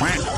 Great spot!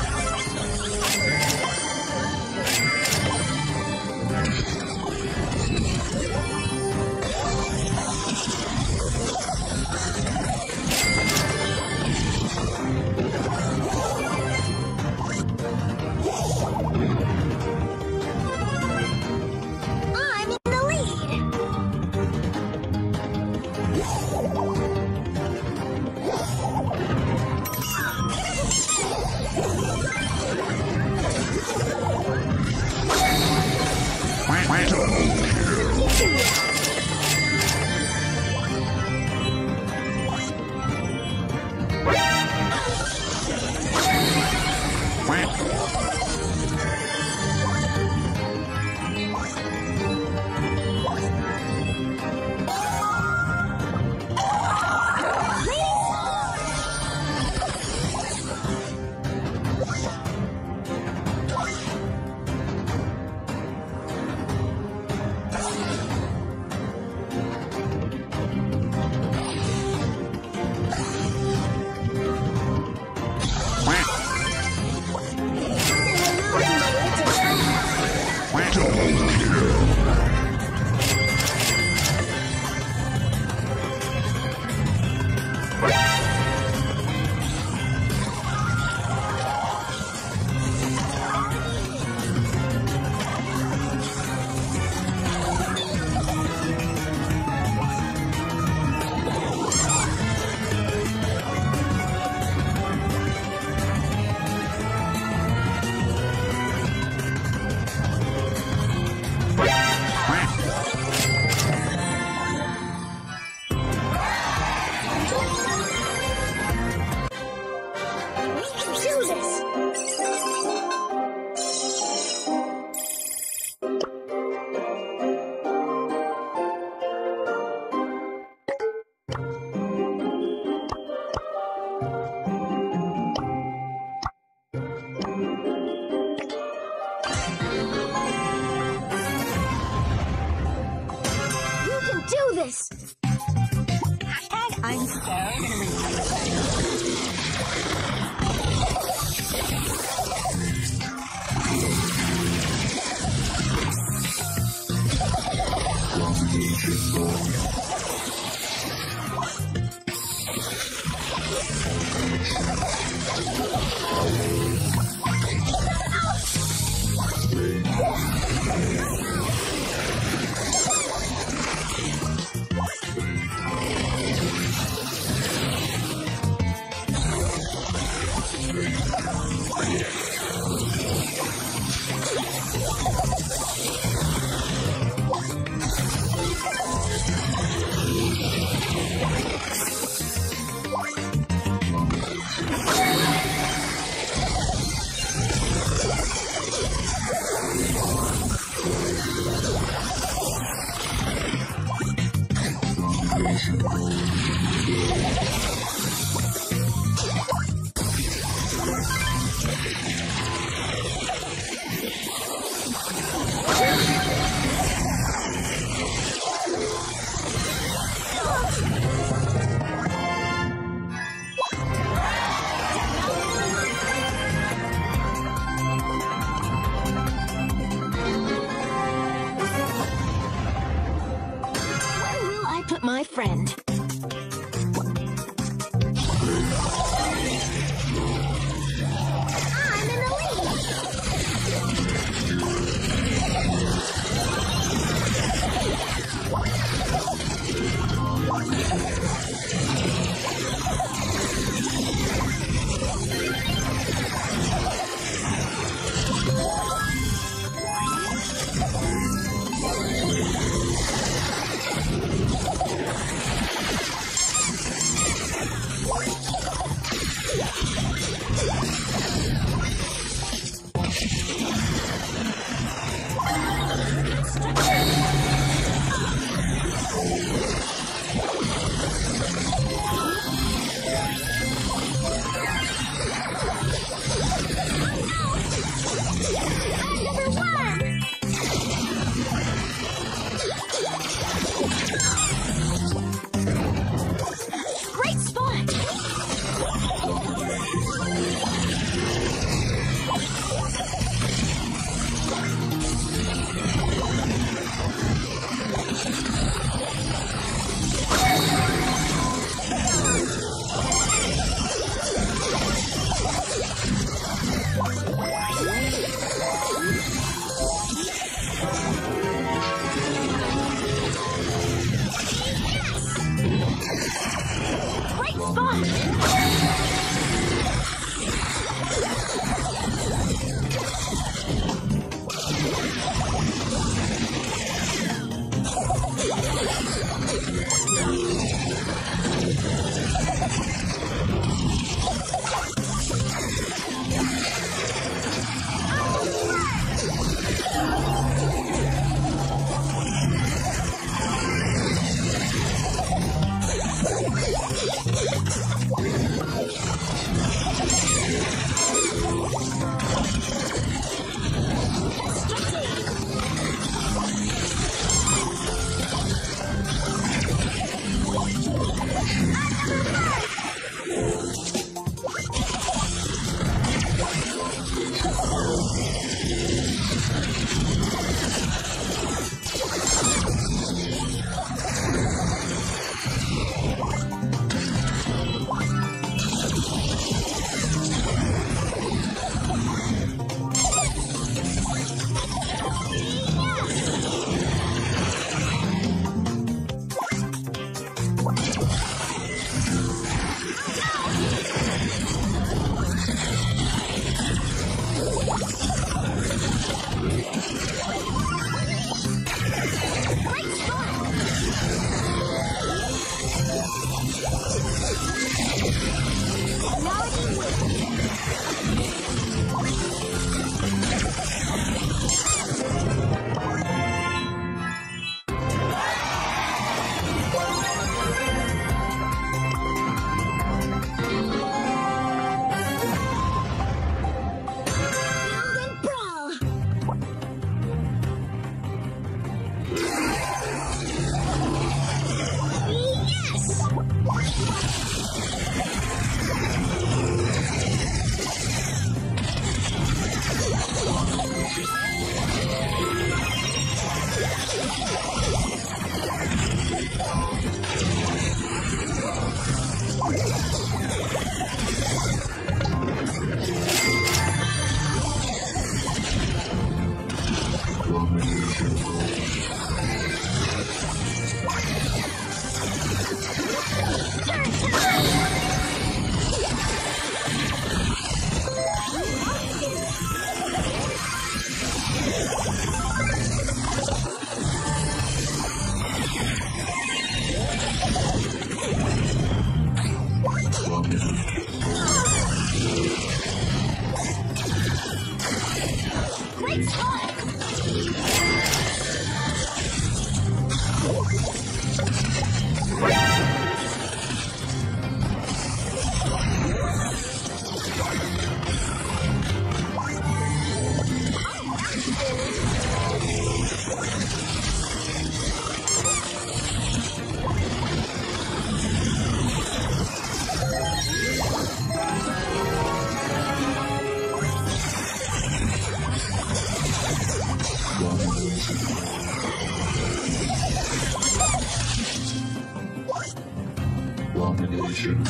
Domination.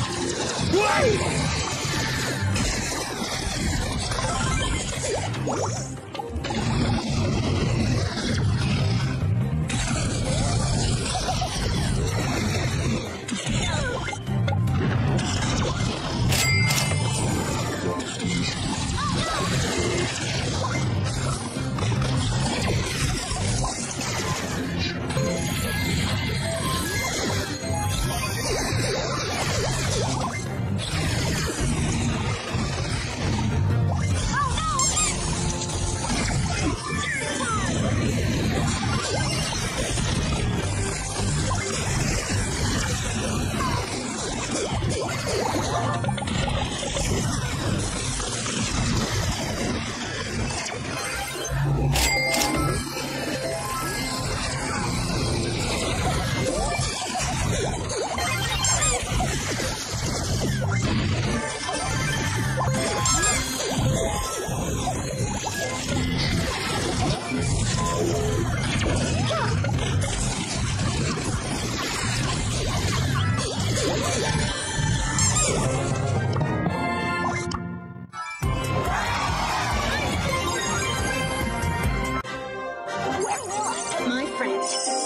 My friend.